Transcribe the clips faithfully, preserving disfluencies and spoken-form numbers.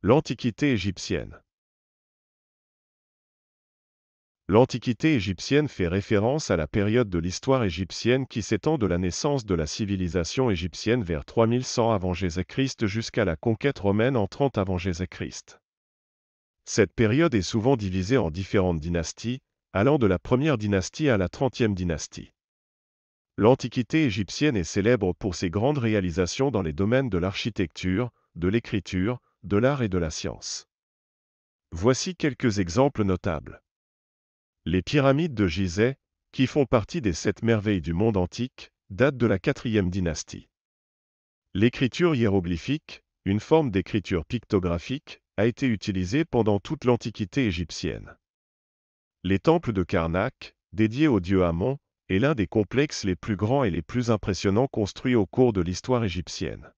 L'Antiquité égyptienne. L'Antiquité égyptienne fait référence à la période de l'histoire égyptienne qui s'étend de la naissance de la civilisation égyptienne vers trois mille cent avant Jésus-Christ jusqu'à la conquête romaine en trente avant Jésus-Christ. Cette période est souvent divisée en différentes dynasties, allant de la première dynastie à la trentième dynastie. L'Antiquité égyptienne est célèbre pour ses grandes réalisations dans les domaines de l'architecture, de l'écriture, de l'art et de la science. Voici quelques exemples notables. Les pyramides de Gizeh, qui font partie des sept merveilles du monde antique, datent de la quatrième dynastie. L'écriture hiéroglyphique, une forme d'écriture pictographique, a été utilisée pendant toute l'Antiquité égyptienne. Les temples de Karnak, dédiés au dieu Amon, est l'un des complexes les plus grands et les plus impressionnants construits au cours de l'histoire égyptienne.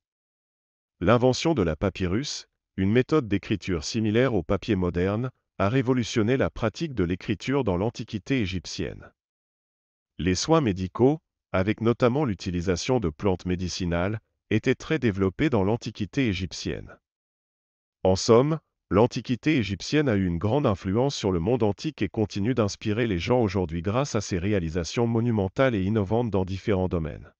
L'invention de la papyrus, une méthode d'écriture similaire au papier moderne, a révolutionné la pratique de l'écriture dans l'Antiquité égyptienne. Les soins médicaux, avec notamment l'utilisation de plantes médicinales, étaient très développés dans l'Antiquité égyptienne. En somme, l'Antiquité égyptienne a eu une grande influence sur le monde antique et continue d'inspirer les gens aujourd'hui grâce à ses réalisations monumentales et innovantes dans différents domaines.